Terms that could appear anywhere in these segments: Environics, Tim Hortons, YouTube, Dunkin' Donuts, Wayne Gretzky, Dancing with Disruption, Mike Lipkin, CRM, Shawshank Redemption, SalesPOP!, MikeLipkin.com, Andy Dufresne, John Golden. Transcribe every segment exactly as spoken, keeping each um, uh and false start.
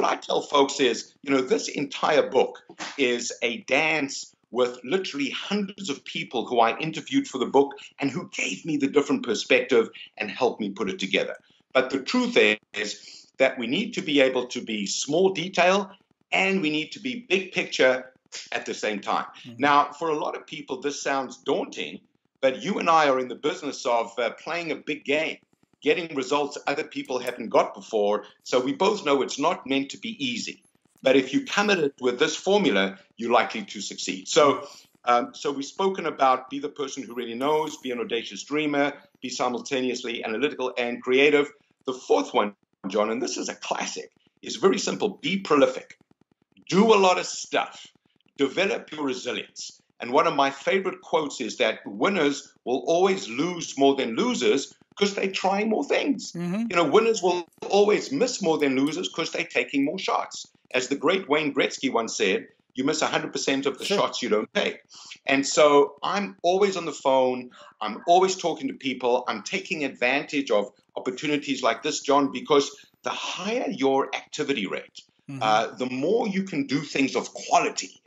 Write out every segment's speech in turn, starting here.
what I tell folks is, you know, this entire book is a dance with literally hundreds of people who I interviewed for the book and who gave me the different perspective and helped me put it together. But the truth is that we need to be able to be small detail and we need to be big picture at the same time. Mm-hmm. Now, for a lot of people, this sounds daunting, but you and I are in the business of uh, playing a big game, getting results other people haven't got before. So we both know it's not meant to be easy. But if you come at it with this formula, you're likely to succeed. So um, so we've spoken about be the person who really knows, be an audacious dreamer, be simultaneously analytical and creative. The fourth one, John, and this is a classic, is very simple. Be prolific. Do a lot of stuff. Develop your resilience. And one of my favorite quotes is that winners will always lose more than losers because they try more things. Mm-hmm. You know, winners will always miss more than losers because they're taking more shots. As the great Wayne Gretzky once said, you miss one hundred percent of the sure. shots you don't take. And so I'm always on the phone. I'm always talking to people. I'm taking advantage of opportunities like this, John, because the higher your activity rate, mm-hmm. uh, the more you can do things of quality,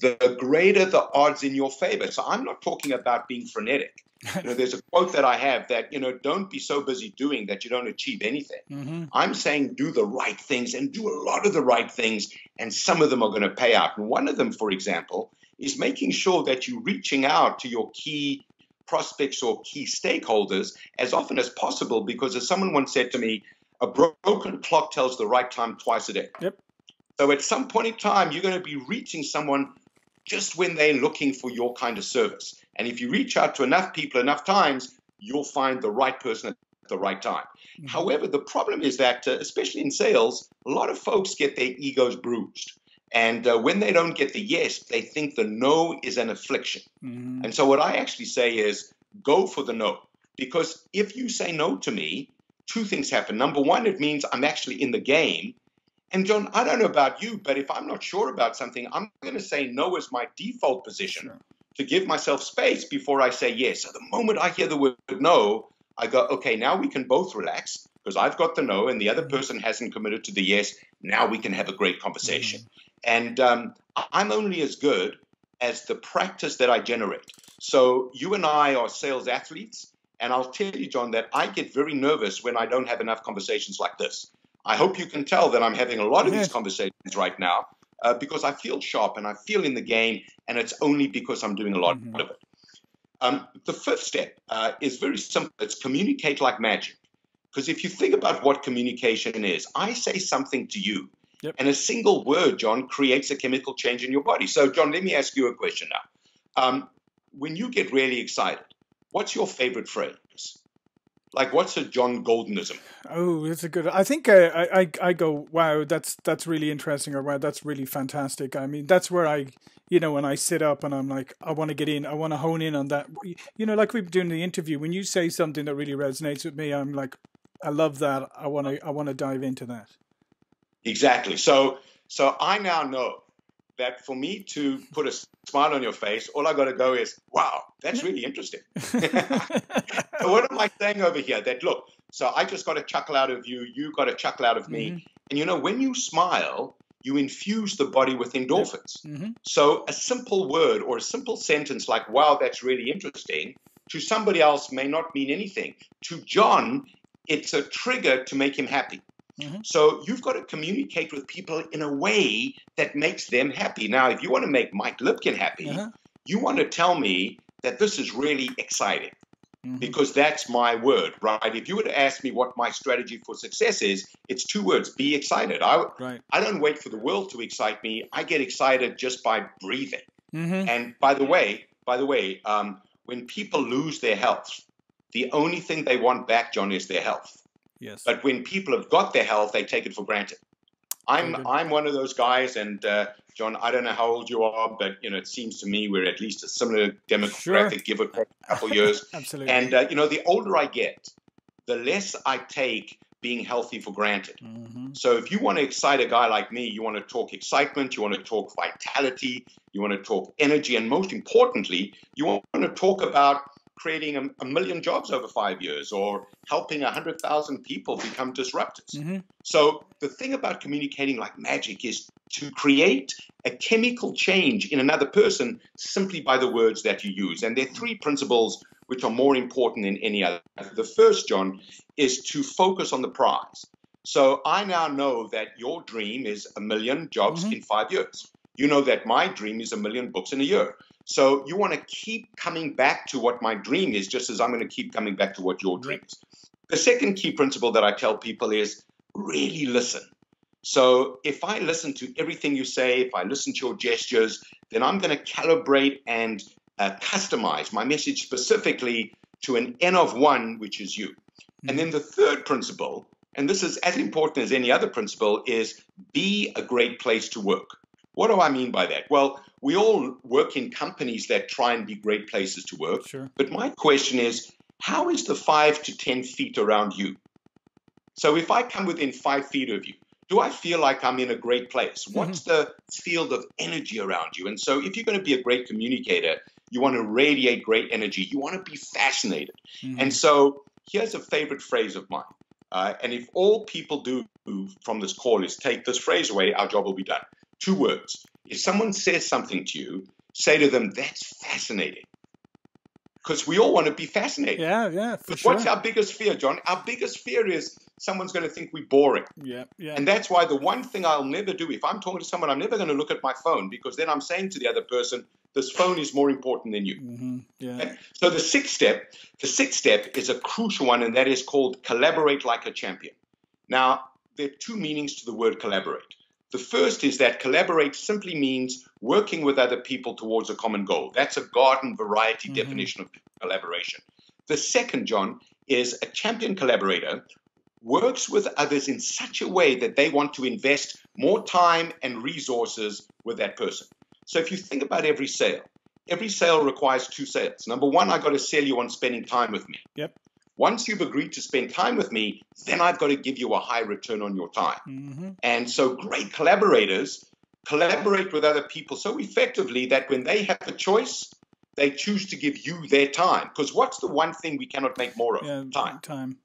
the greater the odds in your favor. So I'm not talking about being frenetic. You know, there's a quote that I have that, you know, don't be so busy doing that you don't achieve anything. Mm-hmm. I'm saying do the right things and do a lot of the right things, and some of them are going to pay out. And one of them, for example, is making sure that you're reaching out to your key prospects or key stakeholders as often as possible, because as someone once said to me, a broken clock tells the right time twice a day. Yep. So at some point in time, you're going to be reaching someone just when they're looking for your kind of service. And if you reach out to enough people enough times, you'll find the right person at the right time. Mm-hmm. However, the problem is that, uh, especially in sales, a lot of folks get their egos bruised. And uh, when they don't get the yes, they think the no is an affliction. Mm-hmm. And so what I actually say is go for the no. Because if you say no to me, two things happen. Number one, it means I'm actually in the game. And John, I don't know about you, but if I'm not sure about something, I'm going to say no as my default position. Sure. To give myself space before I say yes. So the moment I hear the word no, I go, okay, now we can both relax because I've got the no and the other person hasn't committed to the yes. Now we can have a great conversation. Mm-hmm. And um, I'm only as good as the practice that I generate. So you and I are sales athletes. And I'll tell you, John, that I get very nervous when I don't have enough conversations like this. I hope you can tell that I'm having a lot of yes. these conversations right now. Uh, because I feel sharp and I feel in the game, and it's only because I'm doing a lot mm-hmm. of it. Um, the fifth step uh, is very simple. It's communicate like magic. Because if you think about what communication is, I say something to you, yep. and a single word, John, creates a chemical change in your body. So, John, let me ask you a question now. Um, when you get really excited, what's your favorite phrase? Like, what's a John Goldenism? Oh, that's a good. I think uh, I, I I go, wow, that's that's really interesting, or wow, that's really fantastic. I mean, that's where I, you know, when I sit up and I'm like, I want to get in, I want to hone in on that. You know, like we've been doing the interview. When you say something that really resonates with me, I'm like, I love that. I want to I want to dive into that. Exactly. So so I now know that for me to put a smile on your face, all I got to go is, wow, that's really interesting. What am I saying over here? That, look, so I just got a chuckle out of you. You got a chuckle out of me. Mm-hmm. And, you know, when you smile, you infuse the body with endorphins. Mm-hmm. So a simple word or a simple sentence like, wow, that's really interesting, to somebody else may not mean anything. To John, it's a trigger to make him happy. Mm-hmm. So you've got to communicate with people in a way that makes them happy. Now, if you want to make Mike Lipkin happy, uh-huh. you want to tell me that this is really exciting mm-hmm. because that's my word, right? If you were to ask me what my strategy for success is, it's two words, be excited. I, right. I don't wait for the world to excite me. I get excited just by breathing. Mm-hmm. And by the way, by the way, um, when people lose their health, the only thing they want back, John, is their health. Yes. But when people have got their health, they take it for granted. I'm mm-hmm. I'm one of those guys, and uh, John, I don't know how old you are, but you know it seems to me we're at least a similar demographic, sure. give or take a couple years. Absolutely. And uh, you know, the older I get, the less I take being healthy for granted. Mm-hmm. So if you want to excite a guy like me, you want to talk excitement, you want to talk vitality, you want to talk energy, and most importantly, you want to talk about creating a, a million jobs over five years or helping one hundred thousand people become disruptors. Mm-hmm. So the thing about communicating like magic is to create a chemical change in another person simply by the words that you use. And there are three principles which are more important than any other. The first, John, is to focus on the prize. So I now know that your dream is a million jobs mm-hmm. in five years. You know that my dream is a million books in a year. So you want to keep coming back to what my dream is, just as I'm going to keep coming back to what your dream is. The second key principle that I tell people is really listen. So if I listen to everything you say, if I listen to your gestures, then I'm going to calibrate and uh, customize my message specifically to an N of one, which is you. Mm-hmm. And then the third principle, and this is as important as any other principle, is be a great place to work. What do I mean by that? Well, we all work in companies that try and be great places to work. Sure. But my question is, how is the five to ten feet around you? So if I come within five feet of you, do I feel like I'm in a great place? Mm-hmm. What's the field of energy around you? And so if you're going to be a great communicator, you want to radiate great energy. You want to be fascinated. Mm-hmm. And so here's a favorite phrase of mine. Uh, and if all people do from this call is take this phrase away, our job will be done. Two words. If someone says something to you, say to them, that's fascinating. Because we all want to be fascinated. Yeah, yeah, for but sure. What's our biggest fear, John? Our biggest fear is someone's going to think we're boring. Yeah, yeah. And that's why the one thing I'll never do, if I'm talking to someone, I'm never going to look at my phone, because then I'm saying to the other person, this phone is more important than you. Mm-hmm. Yeah. Okay? So the sixth step, the sixth step is a crucial one, and that is called collaborate like a champion. Now, there are two meanings to the word collaborate. The first is that collaborate simply means working with other people towards a common goal. That's a garden variety mm-hmm. definition of collaboration. The second, John, is a champion collaborator works with others in such a way that they want to invest more time and resources with that person. So if you think about every sale, every sale requires two sales. Number one, I've got to sell you on spending time with me. Yep. Once you've agreed to spend time with me, then I've got to give you a high return on your time. Mm-hmm. And so great collaborators collaborate with other people so effectively that when they have a choice, they choose to give you their time. Because what's the one thing we cannot make more of? Yeah, time. Time.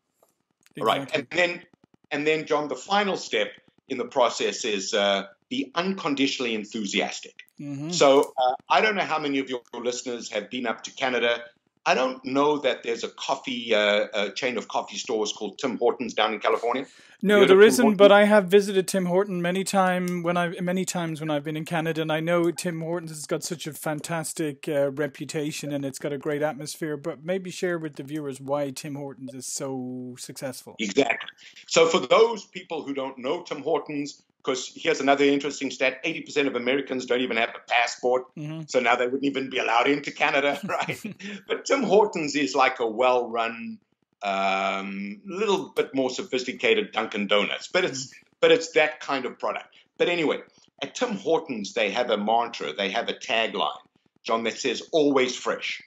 Exactly. Right. And then, and then, John, the final step in the process is uh, be unconditionally enthusiastic. Mm-hmm. So uh, I don't know how many of your listeners have been up to Canada. I don't know that there's a coffee uh, a chain of coffee stores called Tim Hortons down in California. No, there isn't, but I have visited Tim Hortons many time when I many times when I've been in Canada, and I know Tim Hortons has got such a fantastic uh, reputation and it's got a great atmosphere. But maybe share with the viewers why Tim Hortons is so successful. Exactly. So for those people who don't know Tim Hortons, because here's another interesting stat, eighty percent of Americans don't even have a passport, mm-hmm. so now they wouldn't even be allowed into Canada, right? But Tim Hortons is like a well-run, um, little bit more sophisticated Dunkin' Donuts, but it's, mm-hmm. but it's that kind of product. But anyway, at Tim Hortons, they have a mantra, they have a tagline, John, that says, always fresh.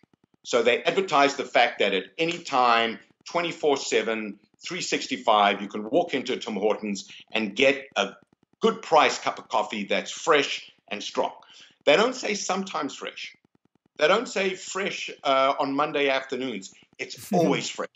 So they advertise the fact that at any time, twenty-four seven, three sixty-five, you can walk into Tim Hortons and get a good price cup of coffee that's fresh and strong. They don't say sometimes fresh. They don't say fresh uh, on Monday afternoons. It's always fresh.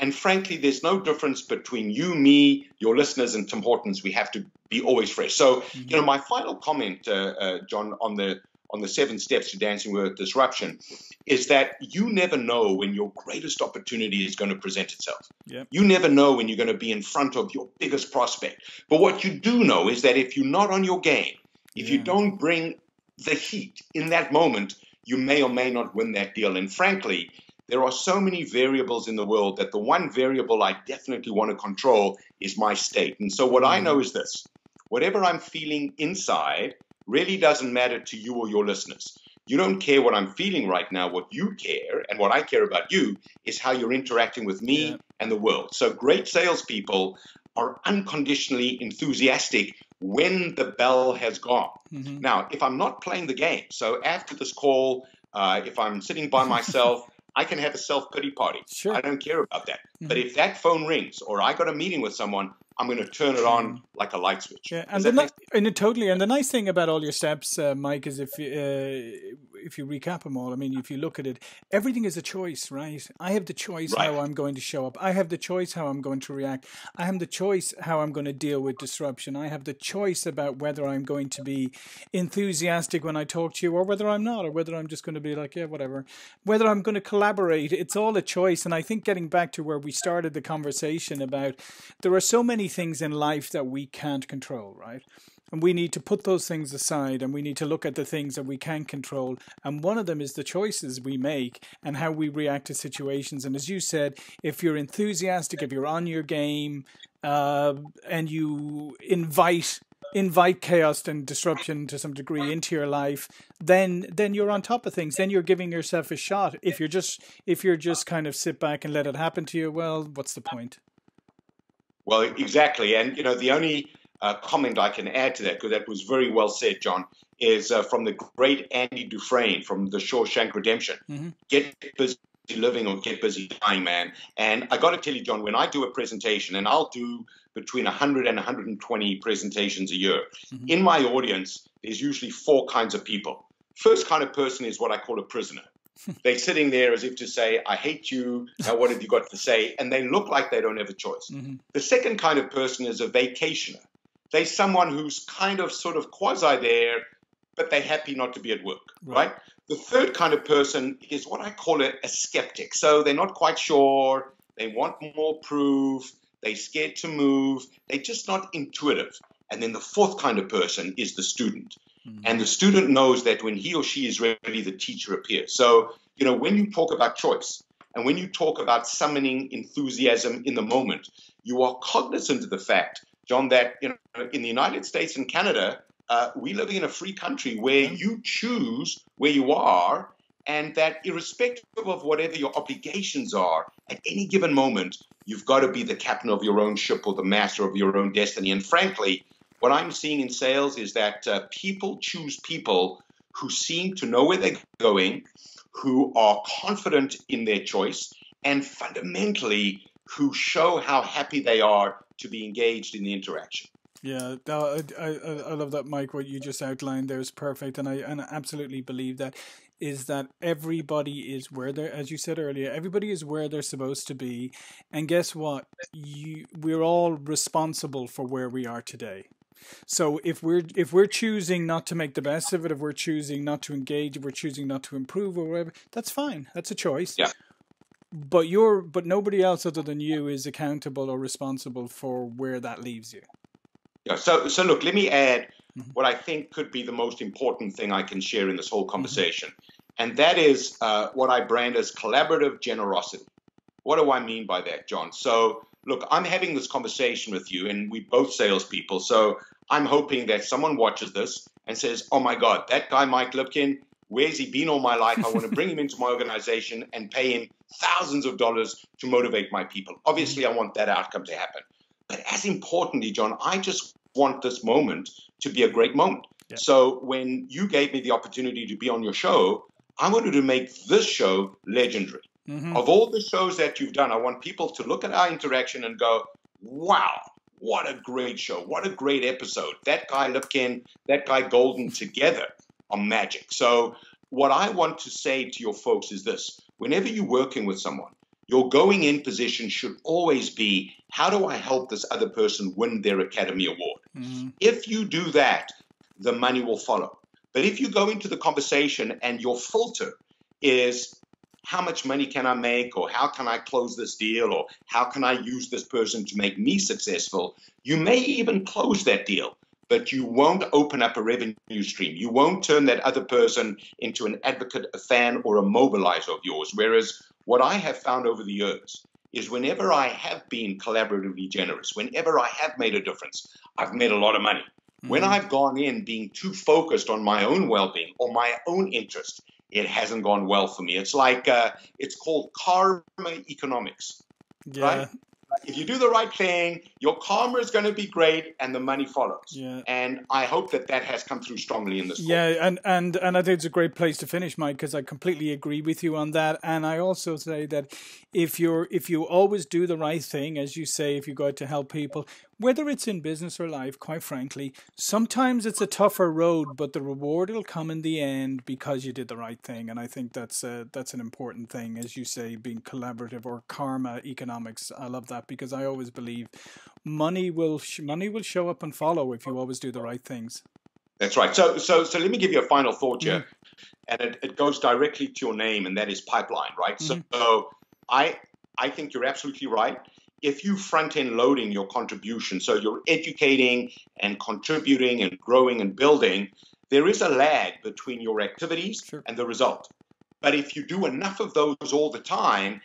And frankly, there's no difference between you, me, your listeners, and Tim Hortons. We have to be always fresh. So, mm-hmm. you know, my final comment, uh, uh, John, on the on the seven steps to dancing with disruption is that you never know when your greatest opportunity is going to present itself. Yep. You never know when you're going to be in front of your biggest prospect. But what you do know is that if you're not on your game, if yeah. you don't bring the heat in that moment, you may or may not win that deal. And frankly, there are so many variables in the world that the one variable I definitely want to control is my state. And so what mm. I know is this, whatever I'm feeling inside, really doesn't matter to you or your listeners. You don't care what I'm feeling right now. What you care and what I care about you is how you're interacting with me yeah. and the world. So great salespeople are unconditionally enthusiastic when the bell has gone. Mm-hmm. Now, if I'm not playing the game, so after this call, uh, if I'm sitting by myself, I can have a self-pity party. Sure. I don't care about that. Mm-hmm. But if that phone rings or I got a meeting with someone, I'm going to turn it on like a light switch. Yeah, and, the, and it, totally. And the nice thing about all your steps, uh, Mike, is if uh, if you recap them all, I mean, if you look at it, everything is a choice, right? I have the choice right. how I'm going to show up. I have the choice how I'm going to react. I have the choice how I'm going to deal with disruption. I have the choice about whether I'm going to be enthusiastic when I talk to you or whether I'm not, or whether I'm just going to be like, yeah, whatever, whether I'm going to collaborate. It's all a choice. And I think getting back to where we started the conversation about there are so many things in life that we can't control, right? And we need to put those things aside, and we need to look at the things that we can control. And one of them is the choices we make and how we react to situations. And as you said, if you're enthusiastic, if you're on your game, uh, and you invite invite chaos and disruption to some degree into your life, then then you're on top of things. Then you're giving yourself a shot. If you're just if you're just kind of sit back and let it happen to you, well, what's the point? Well, exactly. And you know, the only Uh, comment I can add to that, because that was very well said, John, is uh, from the great Andy Dufresne from the Shawshank Redemption. Mm-hmm. Get busy living or get busy dying, man. And I got to tell you, John, when I do a presentation, and I'll do between one hundred and one hundred twenty presentations a year, mm-hmm. in my audience, there's usually four kinds of people. First kind of person is what I call a prisoner. They're sitting there as if to say, I hate you, now what have you got to say? And they look like they don't have a choice. Mm-hmm. The second kind of person is a vacationer. They're someone who's kind of sort of quasi there, but they're happy not to be at work, right? right? The third kind of person is what I call a, a skeptic. So they're not quite sure. They want more proof. They're scared to move. They're just not intuitive. And then the fourth kind of person is the student. Mm-hmm. And the student knows that when he or she is ready, the teacher appears. So, you know, when you talk about choice, and when you talk about summoning enthusiasm in the moment, you are cognizant of the fact, John, that you know, in the United States and Canada, uh, we live in a free country where you choose where you are, and that irrespective of whatever your obligations are, at any given moment, you've got to be the captain of your own ship or the master of your own destiny. And frankly, what I'm seeing in sales is that uh, people choose people who seem to know where they're going, who are confident in their choice, and fundamentally, who show how happy they are to be engaged in the interaction. Yeah, I, I, I love that, Mike. What you just outlined there is perfect, and I and I absolutely believe that is that everybody is where they're, as you said earlier, everybody is where they're supposed to be, and guess what? You, we're all responsible for where we are today. So if we're if we're choosing not to make the best of it, if we're choosing not to engage, if we're choosing not to improve or whatever, that's fine. That's a choice. Yeah. But you're, but nobody else other than you is accountable or responsible for where that leaves you. Yeah. So, so look, let me add mm-hmm. what I think could be the most important thing I can share in this whole conversation, mm-hmm. and that is uh, what I brand as collaborative generosity. What do I mean by that, John? So, look, I'm having this conversation with you, and we're both salespeople. So, I'm hoping that someone watches this and says, "Oh my God, that guy Mike Lipkin. Where's he been all my life? I want to bring him into my organization and pay him thousands of dollars to motivate my people." Obviously, I want that outcome to happen. But as importantly, John, I just want this moment to be a great moment. Yeah. So when you gave me the opportunity to be on your show, I wanted to make this show legendary. Mm-hmm. Of all the shows that you've done, I want people to look at our interaction and go, wow, what a great show. What a great episode. That guy Lipkin, that guy Golden together. Are magic. So what I want to say to your folks is this: whenever you're working with someone, your going in position should always be, how do I help this other person win their Academy Award? Mm-hmm. If you do that, the money will follow. But if you go into the conversation and your filter is, how much money can I make, or how can I close this deal, or how can I use this person to make me successful, you may even close that deal. But you won't open up a revenue stream. You won't turn that other person into an advocate, a fan, or a mobilizer of yours. Whereas what I have found over the years is whenever I have been collaboratively generous, whenever I have made a difference, I've made a lot of money. Mm-hmm. When I've gone in being too focused on my own well-being or my own interest, it hasn't gone well for me. It's like, uh, it's called karma economics, yeah. right? If you do the right thing, your karma is going to be great, and the money follows. Yeah. And I hope that that has come through strongly in this. Yeah, and, and and I think it's a great place to finish, Mike, because I completely agree with you on that. And I also say that if you're if you always do the right thing, as you say, if you go out to help people, Whether it's in business or life, quite frankly, sometimes it's a tougher road, but the reward will come in the end because you did the right thing. And I think that's a, that's an important thing, as you say, being collaborative or karma economics. I love that, because I always believe money will sh money will show up and follow if you always do the right things. That's right. So so so let me give you a final thought here, mm. and it, it goes directly to your name, and that is pipeline, right? Mm. So, so I I think you're absolutely right. If you front-end loading your contribution, so you're educating and contributing and growing and building, there is a lag between your activities sure. and the result. But if you do enough of those all the time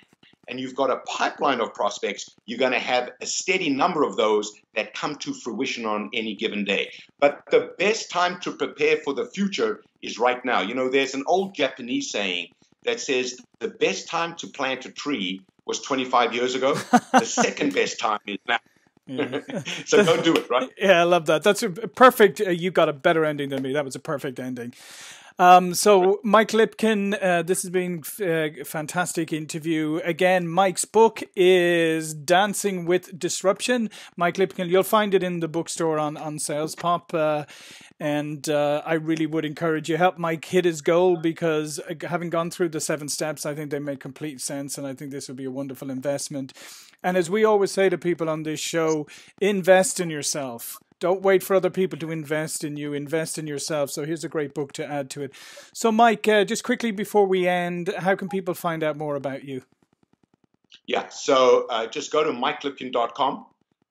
and you've got a pipeline of prospects, you're going to have a steady number of those that come to fruition on any given day. But the best time to prepare for the future is right now. You know, there's an old Japanese saying that says the best time to plant a tree was twenty-five years ago. The second best time is now. Yeah. So don't do it, right? Yeah, I love that. That's a perfect. Uh, you got a better ending than me. That was a perfect ending. Um, so, Mike Lipkin, uh, this has been a fantastic interview. Again, Mike's book is Dancing with Disruption. Mike Lipkin, you'll find it in the bookstore on, on SalesPop. Uh, and uh, I really would encourage you, help Mike hit his goal, because having gone through the seven steps, I think they make complete sense. And I think this would be a wonderful investment. And as we always say to people on this show, invest in yourself. Don't wait for other people to invest in you. Invest in yourself. So here's a great book to add to it. So, Mike, uh, just quickly before we end, how can people find out more about you? Yeah, so uh, just go to Mike Lipkin dot com,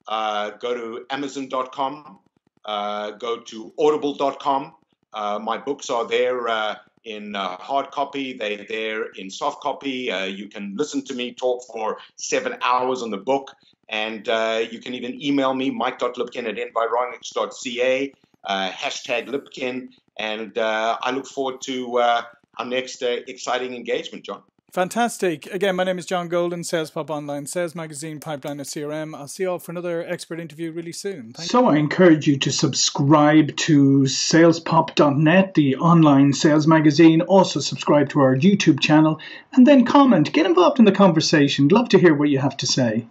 uh, go to Amazon dot com, uh, go to Audible dot com. Uh, my books are there uh, in uh, hard copy. They're there in soft copy. Uh, you can listen to me talk for seven hours on the book. And uh, you can even email me, mike dot lipkin at environics dot c a, uh, hashtag Lipkin. And uh, I look forward to uh, our next uh, exciting engagement, John. Fantastic. Again, my name is John Golden, SalesPop Online, Sales Magazine, Pipeline, and C R M. I'll see you all for another expert interview really soon. Thank so you. I encourage you to subscribe to salespop dot net, the online sales magazine. Also subscribe to our YouTube channel, and then comment. Get involved in the conversation. Love to hear what you have to say.